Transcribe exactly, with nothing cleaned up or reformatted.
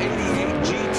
eighty-eight G.